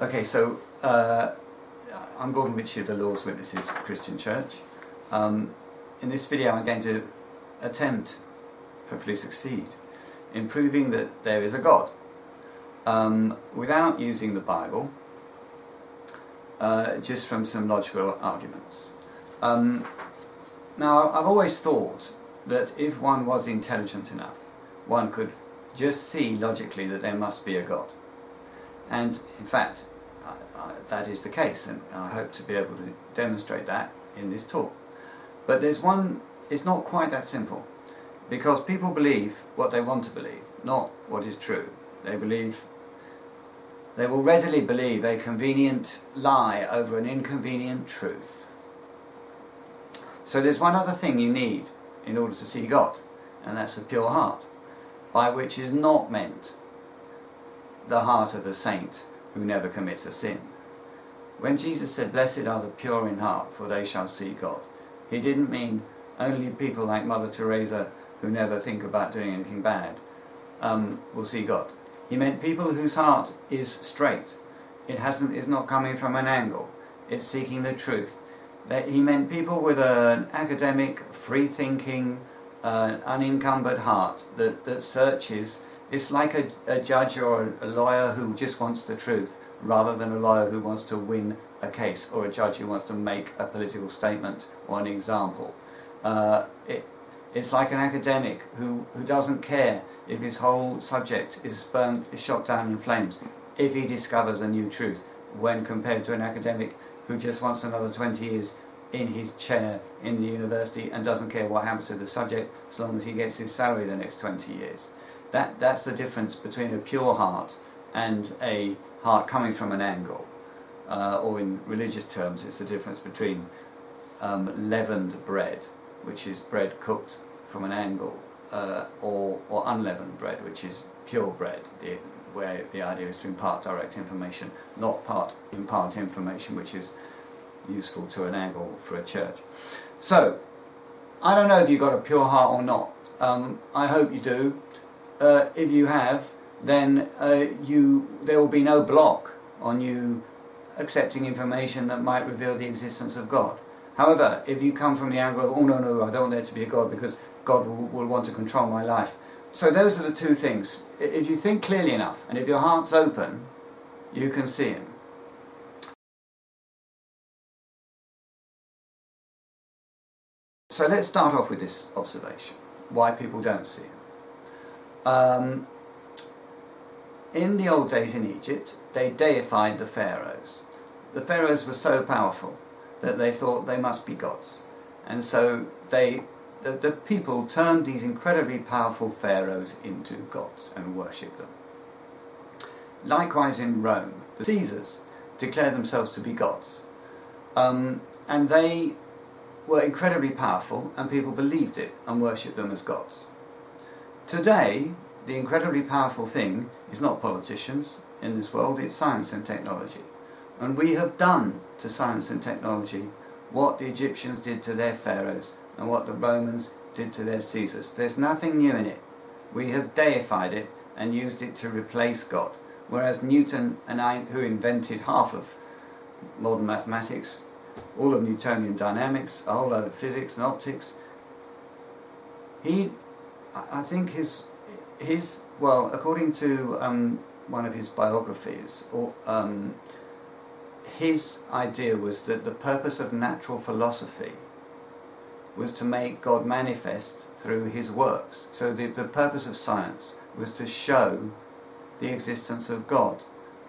Okay, so I'm Gordon Ritchie of the Lord's Witnesses Christian Church. In this video I'm going to attempt, hopefully succeed, in proving that there is a God without using the Bible, just from some logical arguments. Now, I've always thought that if one was intelligent enough, one could just see logically that there must be a God. And in fact, that is the case, and I hope to be able to demonstrate that in this talk. But there's one, it's not quite that simple, because people believe what they want to believe, not what is true. They will readily believe a convenient lie over an inconvenient truth. So there's one other thing you need in order to see God, and that's a pure heart, by which is not meant the heart of a saint who never commits a sin. When Jesus said, "Blessed are the pure in heart, for they shall see God," he didn't mean only people like Mother Teresa, who never think about doing anything bad, will see God. He meant people whose heart is straight. It's not coming from an angle. It's seeking the truth. He meant people with an academic, free-thinking, unencumbered heart that searches. It's like a judge or a lawyer who just wants the truth, rather than a lawyer who wants to win a case, or a judge who wants to make a political statement or an example. It's like an academic who doesn't care if his whole subject is shot down in flames if he discovers a new truth, when compared to an academic who just wants another 20 years in his chair in the university and doesn't care what happens to the subject as long as he gets his salary the next 20 years. That's the difference between a pure heart and a heart coming from an angle. Or in religious terms, it's the difference between leavened bread, which is bread cooked from an angle, or unleavened bread, which is pure bread, where the idea is to impart direct information, not impart information which is useful to an angle for a church. So, I don't know if you've got a pure heart or not. I hope you do. If you have, then there will be no block on you accepting information that might reveal the existence of God. However, if you come from the angle of, oh no, no, I don't want there to be a God because God will want to control my life. So those are the two things. If you think clearly enough, and if your heart's open, you can see him. So let's start off with this observation, why people don't see him. In the old days in Egypt, they deified the pharaohs. The pharaohs were so powerful that they thought they must be gods. And so the people turned these incredibly powerful pharaohs into gods and worshipped them. Likewise in Rome, the Caesars declared themselves to be gods. And they were incredibly powerful, and people believed it and worshipped them as gods. Today, the incredibly powerful thing is not politicians in this world, it's science and technology. And we have done to science and technology what the Egyptians did to their pharaohs and what the Romans did to their Caesars. There's nothing new in it. We have deified it and used it to replace God. Whereas Newton, who invented half of modern mathematics, all of Newtonian dynamics, a whole load of physics and optics, well, according to one of his biographies, his idea was that the purpose of natural philosophy was to make God manifest through his works. So the purpose of science was to show the existence of God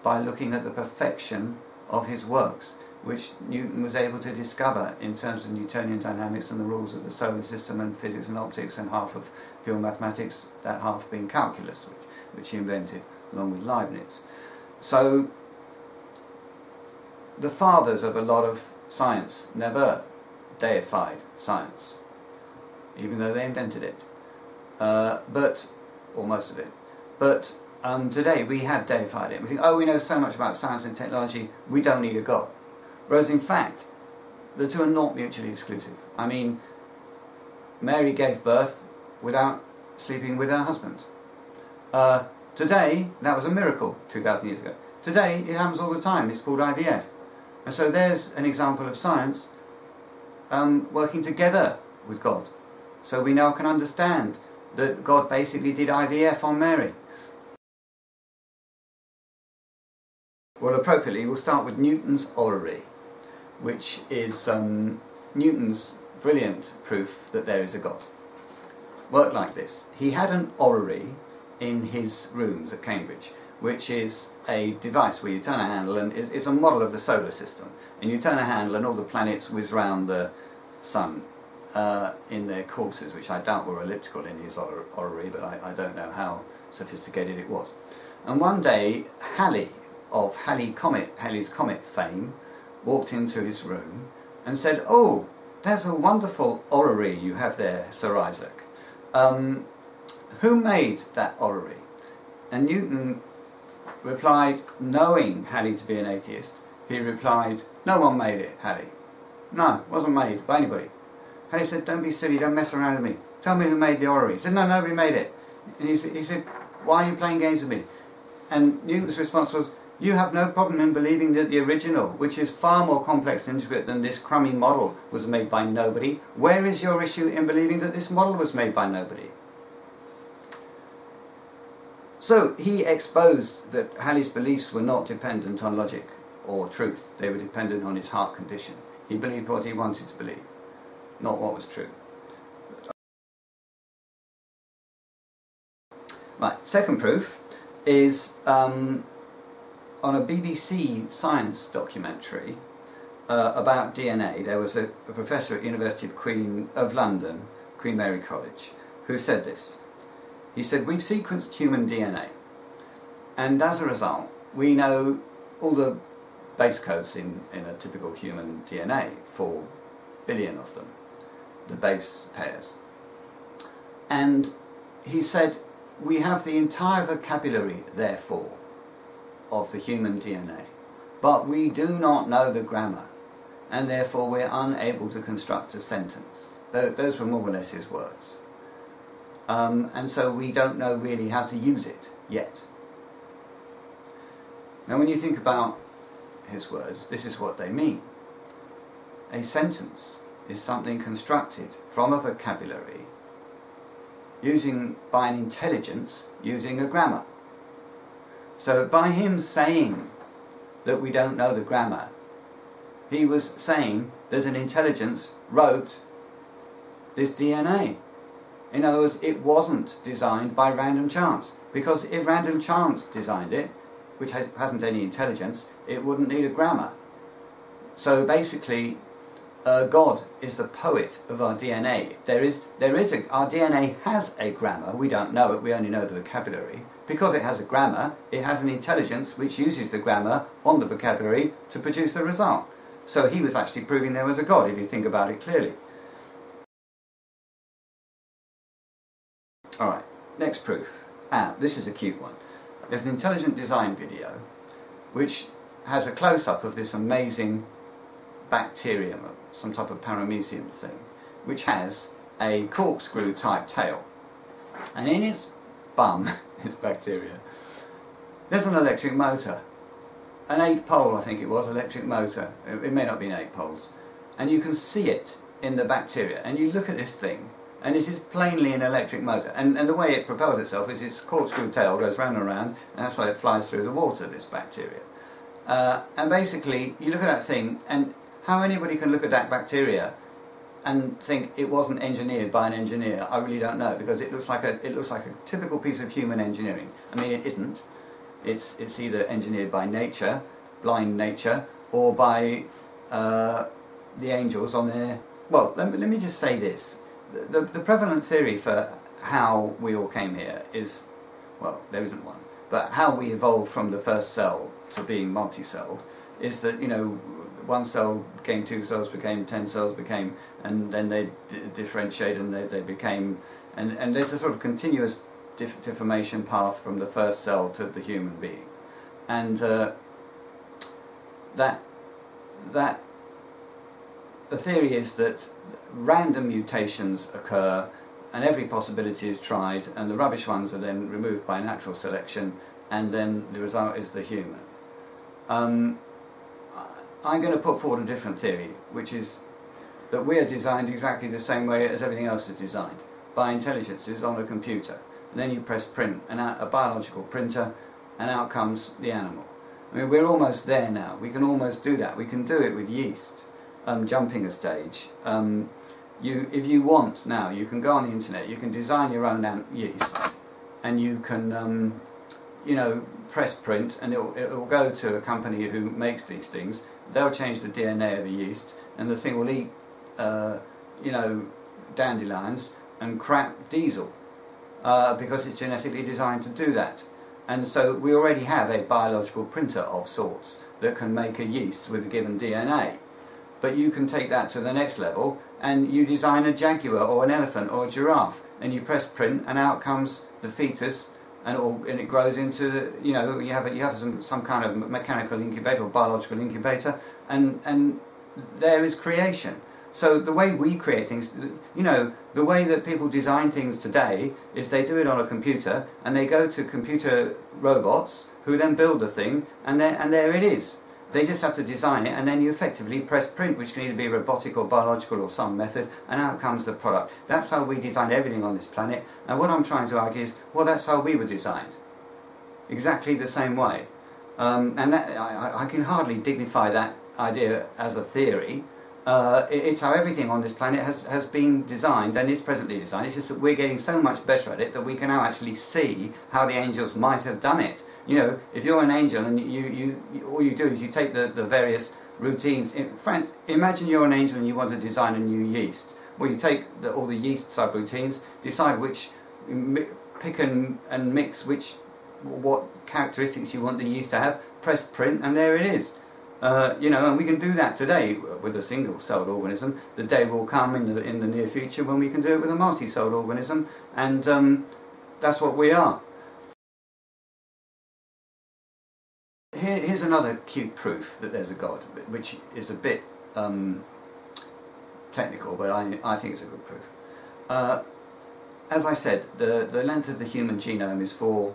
by looking at the perfection of his works, which Newton was able to discover in terms of Newtonian dynamics and the rules of the solar system and physics and optics, and half of pure mathematics, that half being calculus, which he invented along with Leibniz. So the fathers of a lot of science never deified science, even though they invented it, or most of it. But today we have deified it. We think, oh, we know so much about science and technology, we don't need a God. Whereas in fact, the two are not mutually exclusive. I mean, Mary gave birth without sleeping with her husband. Today, that was a miracle 2,000 years ago. Today it happens all the time, it's called IVF. And so there's an example of science working together with God. So we now can understand that God basically did IVF on Mary. Well, appropriately, we'll start with Newton's Orrery, which is Newton's brilliant proof that there is a God. Worked like this. He had an orrery in his rooms at Cambridge, which is a device where you turn a handle and it's a model of the solar system. And you turn a handle and all the planets whiz round the sun in their courses, which I doubt were elliptical in his orrery, but I don't know how sophisticated it was. And one day, Halley, of Halley's Comet fame, walked into his room and said, "Oh, there's a wonderful orrery you have there, Sir Isaac. Who made that orrery?" And Newton replied, knowing Halley to be an atheist, he replied, "No one made it, Halley. No, it wasn't made by anybody." Halley said, "Don't be silly, don't mess around with me. Tell me who made the orrery." He said, "No, nobody made it." And he said, "Why are you playing games with me?" And Newton's response was, "You have no problem in believing that the original, which is far more complex and intricate than this crummy model, was made by nobody. Where is your issue in believing that this model was made by nobody?" So he exposed that Halley's beliefs were not dependent on logic or truth. They were dependent on his heart condition. He believed what he wanted to believe, not what was true. Right, second proof is on a BBC science documentary about DNA. There was a professor at University of London, Queen Mary College, who said this. He said, "We've sequenced human DNA, and as a result we know all the base codes in a typical human DNA, 4 billion of them, the base pairs." And he said, "We have the entire vocabulary, therefore, of the human DNA, but we do not know the grammar, and therefore we're unable to construct a sentence." Those were more or less his words. And so we don't know really how to use it yet. Now when you think about his words, this is what they mean. A sentence is something constructed from a vocabulary by an intelligence using a grammar. So by him saying that we don't know the grammar, he was saying that an intelligence wrote this DNA. In other words, it wasn't designed by random chance, because if random chance designed it, which hasn't any intelligence, it wouldn't need a grammar. So basically, God is the poet of our DNA. Our DNA has a grammar. We don't know it, we only know the vocabulary. Because it has a grammar, it has an intelligence which uses the grammar on the vocabulary to produce the result. So he was actually proving there was a God, if you think about it clearly. Alright, next proof. Ah, this is a cute one. There's an intelligent design video which has a close-up of this amazing bacterium, some type of paramecium thing, which has a corkscrew type tail. And in its bum, its bacteria, there's an electric motor. An 8-pole, I think it was, electric motor. It may not be 8 poles. And you can see it in the bacteria. And you look at this thing, and it is plainly an electric motor, and the way it propels itself is its corkscrew tail goes round and round, and that's why it flies through the water, this bacteria. And basically you look at that thing, and how anybody can look at that bacteria and think it wasn't engineered by an engineer, I really don't know, because it looks like a typical piece of human engineering. I mean, it isn't. It's either engineered by nature, blind nature, or by the angels on their... Well, let me just say this. The prevalent theory for how we all came here is, well, there isn't one, but how we evolved from the first cell to being multi-celled is that, you know, one cell became 2 cells, became 10 cells, became, and then they differentiate and they became, and there's a sort of continuous difformation path from the first cell to the human being, and the theory is that random mutations occur and every possibility is tried, and the rubbish ones are then removed by natural selection, and then the result is the human. I'm going to put forward a different theory, which is that we are designed exactly the same way as everything else is designed, by intelligences on a computer. And then you press print, and out, a biological printer, and out comes the animal. I mean, we're almost there now. We can almost do that. We can do it with yeast, jumping a stage. If you want now, you can go on the internet, you can design your own yeast, and you can, you know, press print, and it'll go to a company who makes these things. They'll change the DNA of the yeast, and the thing will eat, you know, dandelions and crap diesel, because it's genetically designed to do that. And so we already have a biological printer of sorts that can make a yeast with a given DNA. But you can take that to the next level, and you design a jaguar or an elephant or a giraffe, and you press print, and out comes the fetus, and it grows into the, you know, you have some kind of mechanical incubator or biological incubator, and there is creation. So the way we create things, you know, the way that people design things today is they do it on a computer, and they go to computer robots who then build the thing, and there it is. They just have to design it, and then you effectively press print, which can either be robotic or biological or some method, and out comes the product. That's how we designed everything on this planet, and what I'm trying to argue is, well, that's how we were designed. Exactly the same way. And that, I can hardly dignify that idea as a theory. It's how everything on this planet has been designed, and is presently designed. It's just that we're getting so much better at it that we can now actually see how the angels might have done it. You know, if you're an angel and all you do is you take the various routines. In fact, imagine you're an angel and you want to design a new yeast. Well, you take all the yeast subroutines, decide which, pick and mix what characteristics you want the yeast to have, press print, and there it is. You know, and we can do that today with a single-celled organism. The day will come in the near future when we can do it with a multi-celled organism, and that's what we are. Here's another cute proof that there's a God, which is a bit technical, but I think it's a good proof. As I said, the length of the human genome is 4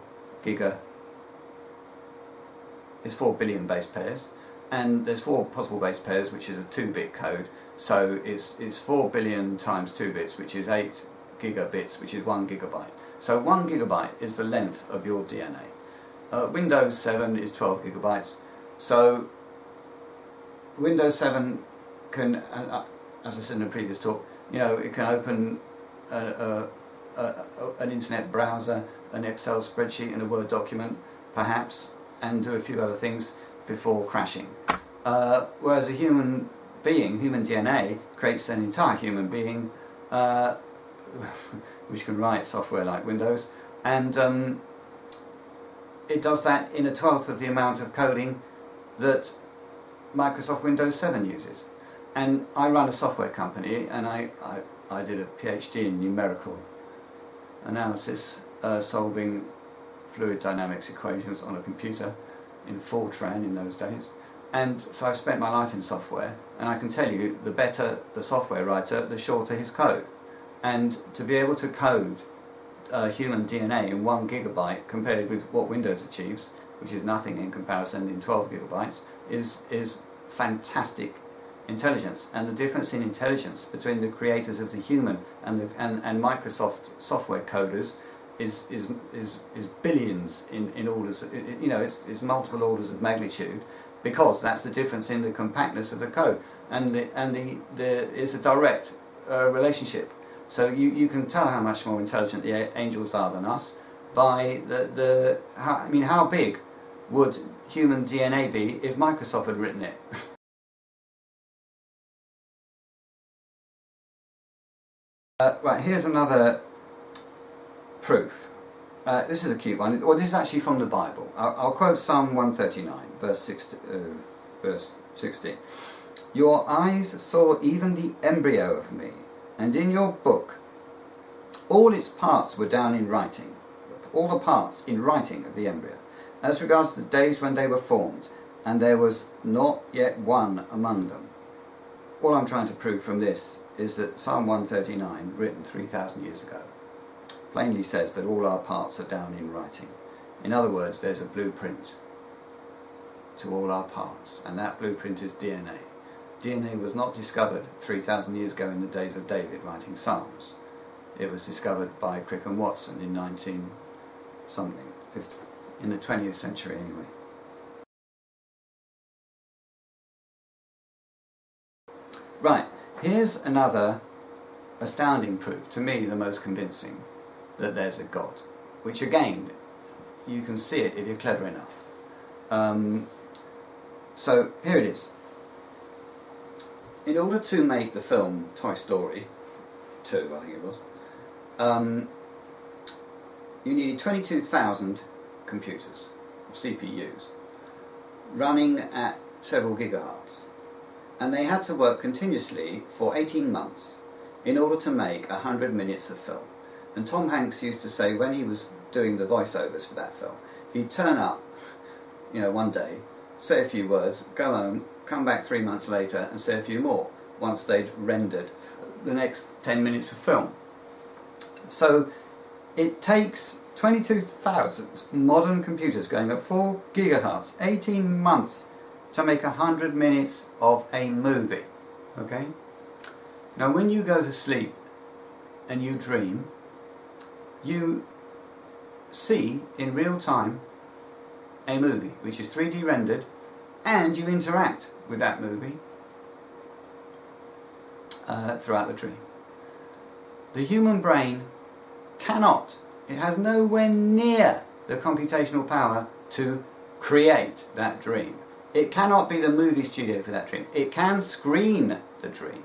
billion base pairs. And there's 4 possible base pairs, which is a 2-bit code, so it's 4 billion times 2 bits, which is 8 gigabits, which is 1 gigabyte. So 1 gigabyte is the length of your DNA. Windows 7 is 12 gigabytes, so Windows 7 can, as I said in a previous talk, you know, it can open an internet browser, an Excel spreadsheet and a Word document, perhaps, and do a few other things before crashing. Whereas a human being, human DNA, creates an entire human being, which can write software like Windows, and it does that in a 12th of the amount of coding that Microsoft Windows 7 uses. And I run a software company, and I did a PhD in numerical analysis, solving fluid dynamics equations on a computer, in Fortran in those days, and so I've spent my life in software, and I can tell you, the better the software writer, the shorter his code. And to be able to code human DNA in 1 gigabyte compared with what Windows achieves, which is nothing in comparison in 12 gigabytes, is fantastic intelligence. And the difference in intelligence between the creators of the human and Microsoft software coders is billions in orders, you know, it's multiple orders of magnitude, because that's the difference in the compactness of the code, and it's a direct relationship. So you can tell how much more intelligent the angels are than us by how big would human DNA be if Microsoft had written it? Right, here's another proof. This is a cute one. Well, this is actually from the Bible. I'll quote Psalm 139, verse 16. Your eyes saw even the embryo of me, and in your book all its parts were down in writing, all the parts in writing of the embryo, as regards the days when they were formed, and there was not yet one among them. All I'm trying to prove from this is that Psalm 139, written 3,000 years ago, plainly says that all our parts are down in writing. In other words, there's a blueprint. to all our parts, and that blueprint is DNA. DNA was not discovered 3,000 years ago in the days of David writing Psalms. It was discovered by Crick and Watson in 19-something, in the 20th century anyway. Right, here's another astounding proof, to me the most convincing, that there's a God, which again, you can see it if you're clever enough. So here it is. In order to make the film Toy Story 2, I think it was, you needed 22,000 computers, CPUs, running at several gigahertz. And they had to work continuously for 18 months in order to make 100 minutes of film. And Tom Hanks used to say when he was doing the voiceovers for that film, he'd turn up, you know, one day, say a few words, go home, come back 3 months later and say a few more, once they'd rendered the next 10 minutes of film. So it takes 22,000 modern computers going at 4 gigahertz, 18 months to make 100 minutes of a movie. Okay? Now when you go to sleep and you dream, you see in real time a movie which is 3D rendered, and you interact with that movie throughout the dream. The human brain cannot, it has nowhere near the computational power to create that dream. It cannot be the movie studio for that dream. It can screen the dream.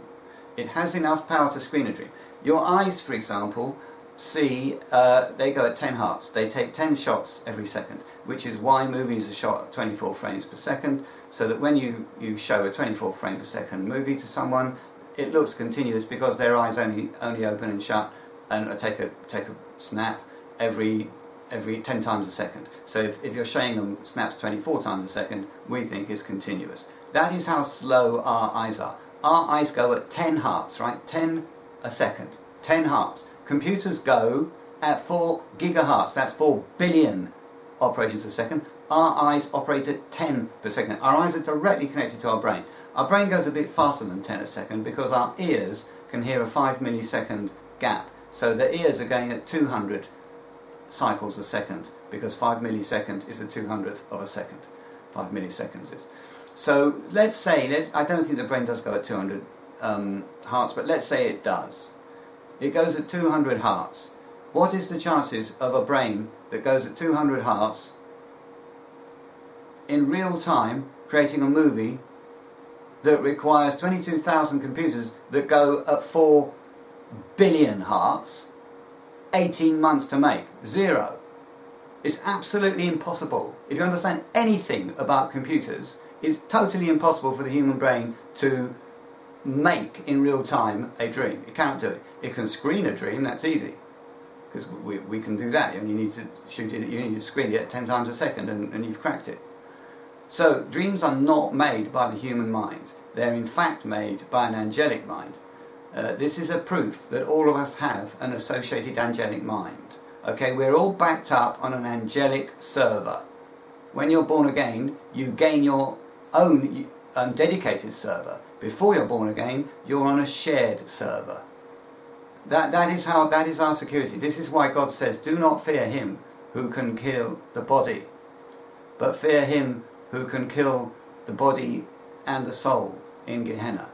It has enough power to screen a dream. Your eyes, for example, see, they go at 10 hertz. They take 10 shots every second, which is why movies are shot at 24 frames per second, so that when you show a 24 frame per second movie to someone, it looks continuous because their eyes only open and shut and take a snap every 10 times a second. So if you're showing them snaps 24 times a second, we think it's continuous. That is how slow our eyes are. Our eyes go at 10 hertz, right? 10 a second, 10 hertz. Computers go at 4 gigahertz, that's 4 billion operations a second. Our eyes operate at 10 per second. Our eyes are directly connected to our brain. Our brain goes a bit faster than 10 a second because our ears can hear a 5 millisecond gap. So the ears are going at 200 cycles a second because 5 millisecond is a 200th of a second. 5 milliseconds is. So let's say, I don't think the brain does go at 200 hertz, but let's say it does. It goes at 200 hertz. What is the chances of a brain that goes at 200 hertz in real time creating a movie that requires 22,000 computers that go at 4 billion hertz, 18 months to make? Zero. It's absolutely impossible. If you understand anything about computers, it's totally impossible for the human brain to make in real time a dream. It can't do it. It can screen a dream, that's easy, because we can do that. And you need to shoot it, you need to screen it 10 times a second and you've cracked it. So dreams are not made by the human mind. They're in fact made by an angelic mind. This is a proof that all of us have an associated angelic mind. Okay, we're all backed up on an angelic server. When you're born again, you gain your own dedicated server. Before you're born again, you're on a shared server. That is our security. This is why God says, do not fear him who can kill the body, but fear him who can kill the body and the soul in Gehenna.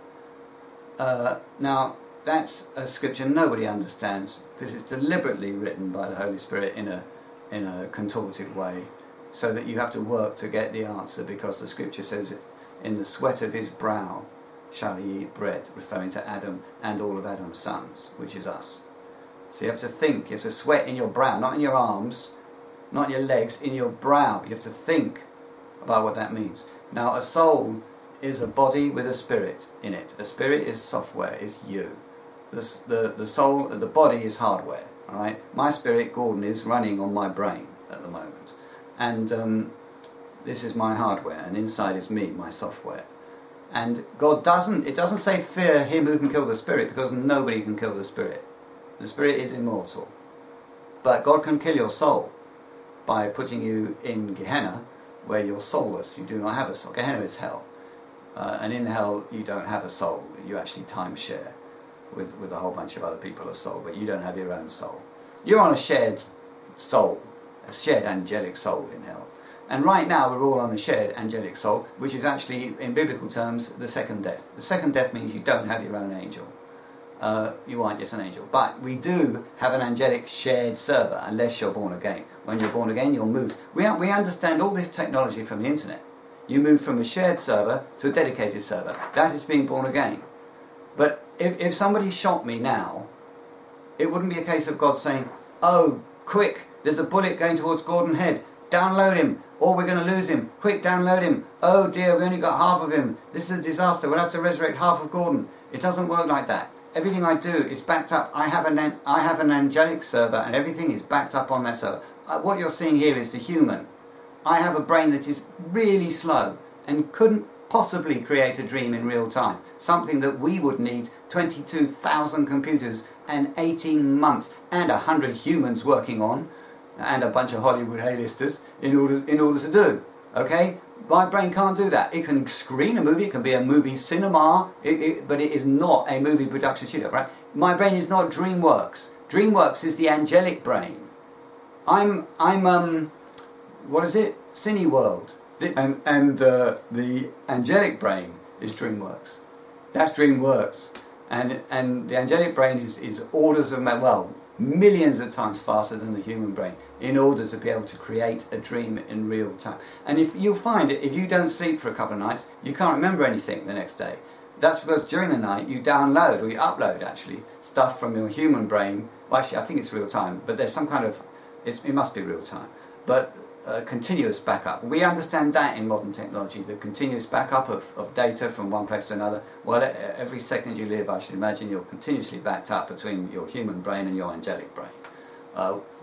Now, that's a scripture nobody understands because it's deliberately written by the Holy Spirit in a contorted way so that you have to work to get the answer, because the scripture says, in the sweat of his brow shall he eat bread, referring to Adam and all of Adam's sons, which is us. So you have to think, you have to sweat in your brow, not in your arms, not in your legs, in your brow. You have to think about what that means. Now, a soul is a body with a spirit in it. A spirit is software, is you. The soul, the body is hardware. All right? My spirit, Gordon, is running on my brain at the moment. And this is my hardware, and inside is me, my software. And God doesn't, it doesn't say fear him who can kill the spirit, because nobody can kill the spirit. The spirit is immortal. But God can kill your soul by putting you in Gehenna, where you're soulless, you do not have a soul. Gehenna is hell. And in hell you don't have a soul, you actually timeshare with a whole bunch of other people of soul, but you don't have your own soul. You're on a shared soul, a shared angelic soul in hell. And right now we're all on a shared angelic soul, which is actually, in biblical terms, the second death. The second death means you don't have your own angel. You aren't just an angel. But we do have an angelic shared server, unless you're born again. When you're born again, you're moved. We understand all this technology from the internet. You move from a shared server to a dedicated server. That is being born again. But if somebody shot me now, it wouldn't be a case of God saying, "Oh, quick, there's a bullet going towards Gordon Head. Download him, or we're going to lose him. Quick, download him. Oh dear, we only got half of him. This is a disaster. We'll have to resurrect half of Gordon." It doesn't work like that. Everything I do is backed up. I have an angelic server, and everything is backed up on that server. What you're seeing here is the human. I have a brain that is really slow and couldn't possibly create a dream in real time. Something that we would need 22,000 computers and 18 months and 100 humans working on, and a bunch of Hollywood A-listers in order to do. Okay? My brain can't do that. It can screen a movie, it can be a movie cinema, but it is not a movie production studio, right? My brain is not DreamWorks. DreamWorks is the angelic brain. I'm what is it? Cineworld. The angelic brain is DreamWorks. That's DreamWorks. And the angelic brain is orders of, well, millions of times faster than the human brain in order to be able to create a dream in real time. And if you'll find it, if you don't sleep for a couple of nights, you can't remember anything the next day. That's because during the night you download, or you upload actually, stuff from your human brain. Well, actually I think it's real time, but there's some kind of, it must be real time, but continuous backup. We understand that in modern technology, the continuous backup of data from one place to another. Well, every second you live, I should imagine, you're continuously backed up between your human brain and your angelic brain.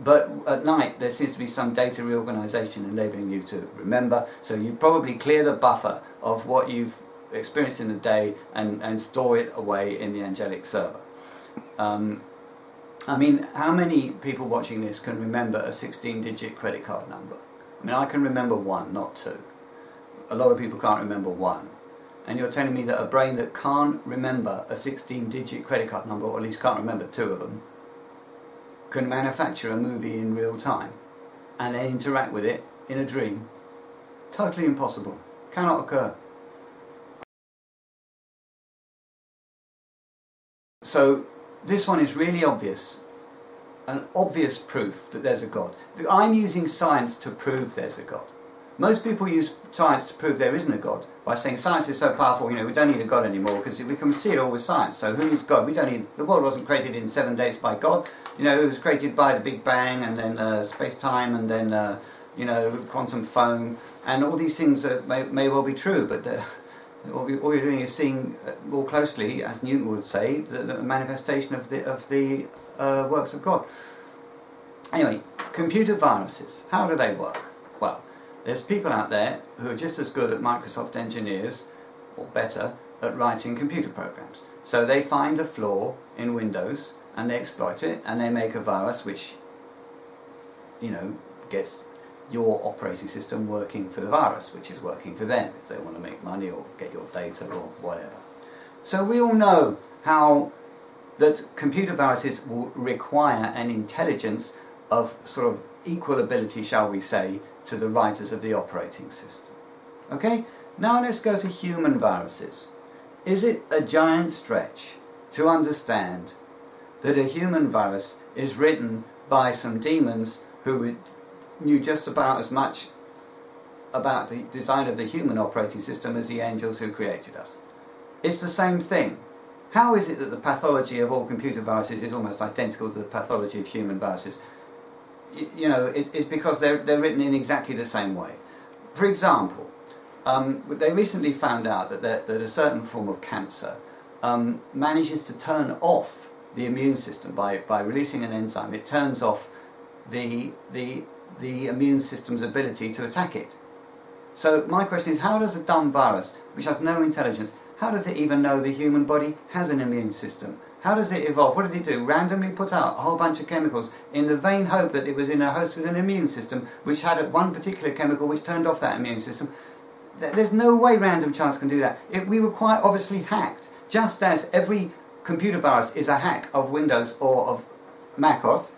But at night, there seems to be some data reorganization enabling you to remember, so you probably clear the buffer of what you've experienced in the day and store it away in the angelic server. I mean, how many people watching this can remember a 16-digit credit card number? I mean, I can remember one, not two. A lot of people can't remember one. And you're telling me that a brain that can't remember a 16-digit credit card number, or at least can't remember two of them, can manufacture a movie in real time and then interact with it in a dream? Totally impossible. Cannot occur. So, this one is really obvious. An obvious proof that there's a God. I'm using science to prove there's a God. Most people use science to prove there isn't a God by saying science is so powerful, you know, we don't need a God anymore because we can see it all with science. So who is God? We don't need. The world wasn't created in 7 days by God. You know, it was created by the Big Bang and then space-time and then you know, quantum foam, and all these things may well be true, but all you're doing is seeing more closely, as Newton would say, the manifestation of the works of God. Anyway, computer viruses. How do they work? Well, there's people out there who are just as good at Microsoft engineers, or better, at writing computer programs. So they find a flaw in Windows and they exploit it and they make a virus which, you know, gets your operating system working for the virus, which is working for them if they want to make money or get your data or whatever. So we all know how that computer viruses will require an intelligence of sort of equal ability, shall we say, to the writers of the operating system. Okay? Now let's go to human viruses. Is it a giant stretch to understand that a human virus is written by some demons who knew just about as much about the design of the human operating system as the angels who created us? It's the same thing. How is it that the pathology of all computer viruses is almost identical to the pathology of human viruses? You know, it's because they're written in exactly the same way. For example, they recently found out that a certain form of cancer manages to turn off the immune system by releasing an enzyme. It turns off the immune system's ability to attack it. So my question is, how does a dumb virus, which has no intelligence, how does it even know the human body has an immune system? How does it evolve? What did it do? Randomly put out a whole bunch of chemicals in the vain hope that it was in a host with an immune system which had one particular chemical which turned off that immune system. There's no way random chance can do that. We were quite obviously hacked, just as every computer virus is a hack of Windows or of MacOS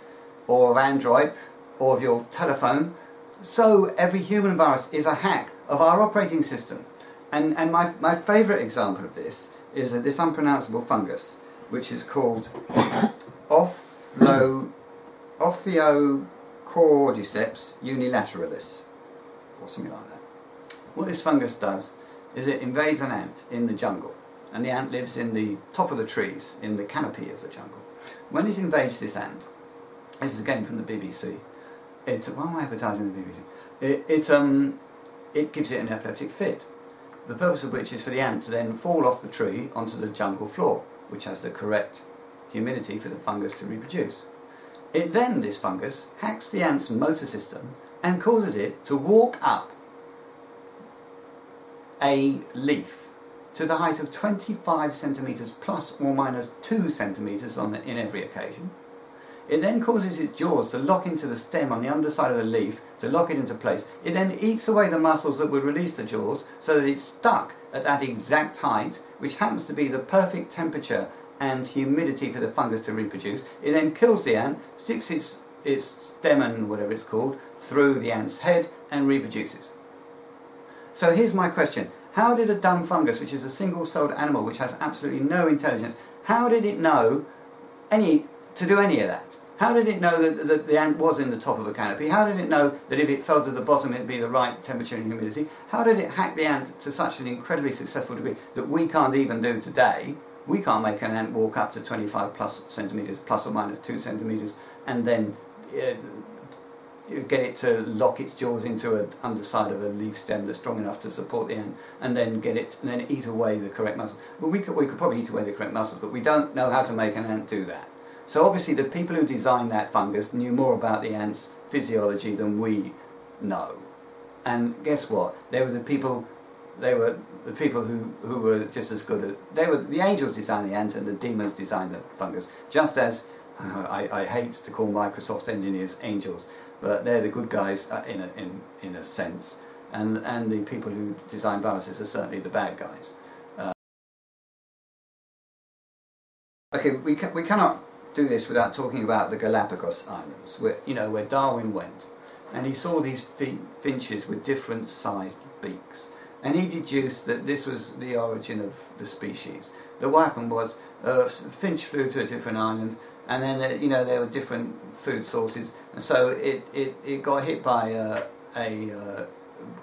or of Android or of your telephone. So every human virus is a hack of our operating system. And my favourite example of this is this unpronounceable fungus, which is called Ophiocordyceps unilateralis, or something like that. What this fungus does is it invades an ant in the jungle, and the ant lives in the top of the trees, in the canopy of the jungle. When it invades this ant, this is again from the BBC, why am I advertising the BBC? It gives it an epileptic fit, the purpose of which is for the ant to then fall off the tree onto the jungle floor, which has the correct humidity for the fungus to reproduce. This fungus hacks the ant's motor system and causes it to walk up a leaf to the height of 25 centimetres plus or minus 2 centimetres in every occasion. It then causes its jaws to lock into the stem on the underside of the leaf to lock it into place. It then eats away the muscles that would release the jaws so that it's stuck at that exact height, which happens to be the perfect temperature and humidity for the fungus to reproduce. It then kills the ant, sticks its stem and whatever it's called through the ant's head and reproduces. So here's my question. How did a dumb fungus, which is a single-celled animal which has absolutely no intelligence, how did it know to do any of that? How did it know that the ant was in the top of a canopy? How did it know that if it fell to the bottom it would be the right temperature and humidity? How did it hack the ant to such an incredibly successful degree that we can't even do today? We can't make an ant walk up to 25 plus centimetres, plus or minus 2 centimetres, and then get it to lock its jaws into an underside of a leaf stem that's strong enough to support the ant, and then eat away the correct muscles. Well, we could probably eat away the correct muscles, but we don't know how to make an ant do that. So obviously the people who designed that fungus knew more about the ant's physiology than we know. And guess what? They were the people who were just as good at... The angels designed the ant and the demons designed the fungus. Just as... I hate to call Microsoft engineers angels, but they're the good guys in a sense. And the people who design viruses are certainly the bad guys. Okay, we cannot... do this without talking about the Galapagos Islands, where Darwin went, and he saw these finches with different sized beaks, and he deduced that this was the origin of the species. What happened was a finch flew to a different island, and then there were different food sources, and so it got hit by a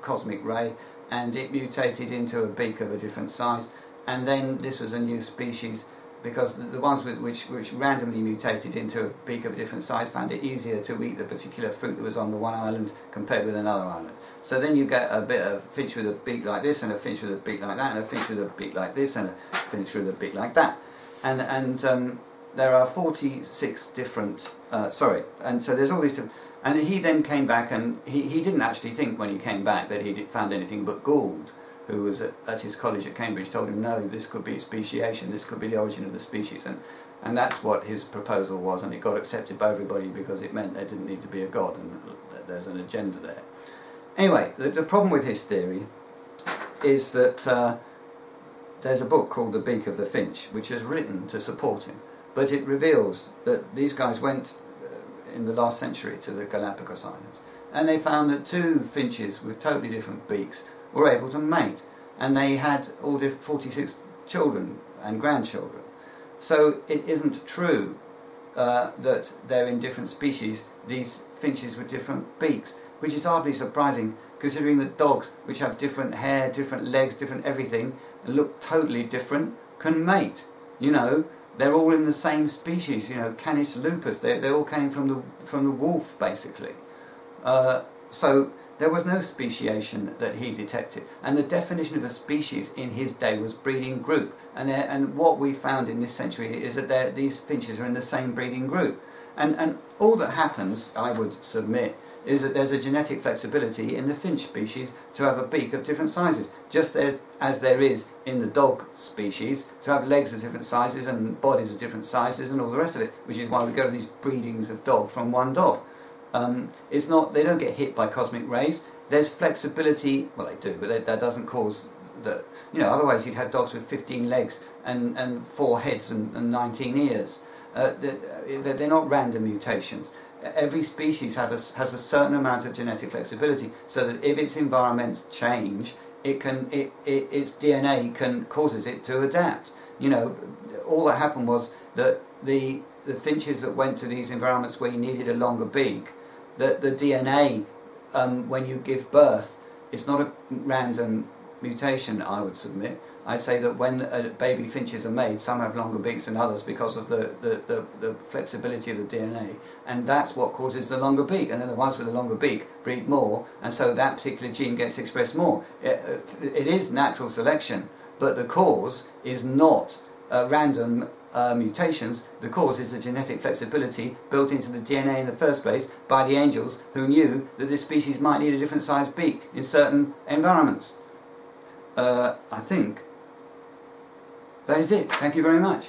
cosmic ray, and it mutated into a beak of a different size, and then this was a new species. Because the ones which randomly mutated into a beak of a different size found it easier to eat the particular fruit that was on the one island compared with another island. So then you get a bit of finch with a beak like this, and a finch with a beak like that, and a finch with a beak like this, and a finch with a beak like that. And there are 46 different... so there's all these different... And he then came back, and he didn't actually think when he came back that he'd found anything but Gould, who was at his college at Cambridge, told him, no, this could be speciation, this could be the origin of the species. And that's what his proposal was, and it got accepted by everybody because it meant there didn't need to be a god, and that there's an agenda there. Anyway, the problem with his theory is that there's a book called The Beak of the Finch, which is written to support him, but it reveals that these guys went in the last century to the Galapagos Islands, and they found that two finches with totally different beaks were able to mate, and they had all 46 children and grandchildren. So it isn't true that they're in different species, these finches with different beaks, which is hardly surprising considering that dogs, which have different hair, different legs, different everything, and look totally different, can mate. They're all in the same species, canis lupus, they all came from the wolf, basically. So there was no speciation that he detected, and the definition of a species in his day was breeding group, and what we found in this century is that these finches are in the same breeding group, and all that happens, I would submit, is that there's a genetic flexibility in the finch species to have a beak of different sizes, just as there is in the dog species to have legs of different sizes and bodies of different sizes and all the rest of it, which is why we go to these breedings of dog from one dog. It's not, they don't get hit by cosmic rays. There's flexibility, well they do, but that doesn't cause the, you know, otherwise you'd have dogs with 15 legs and 4 heads and 19 ears. They're not random mutations. Every species has a certain amount of genetic flexibility, so that if its environments change, it can, its DNA causes it to adapt. You know, all that happened was that the finches that went to these environments where you needed a longer beak, that the DNA when you give birth, it's not a random mutation. I would submit. I'd say that when baby finches are made, some have longer beaks than others because of the flexibility of the DNA, and that's what causes the longer beak, and then the ones with the longer beak breed more, and so that particular gene gets expressed more. It is natural selection, but the cause is not random mutations. The cause is the genetic flexibility built into the DNA in the first place by the angels who knew that this species might need a different sized beak in certain environments. I think that is it. Thank you very much.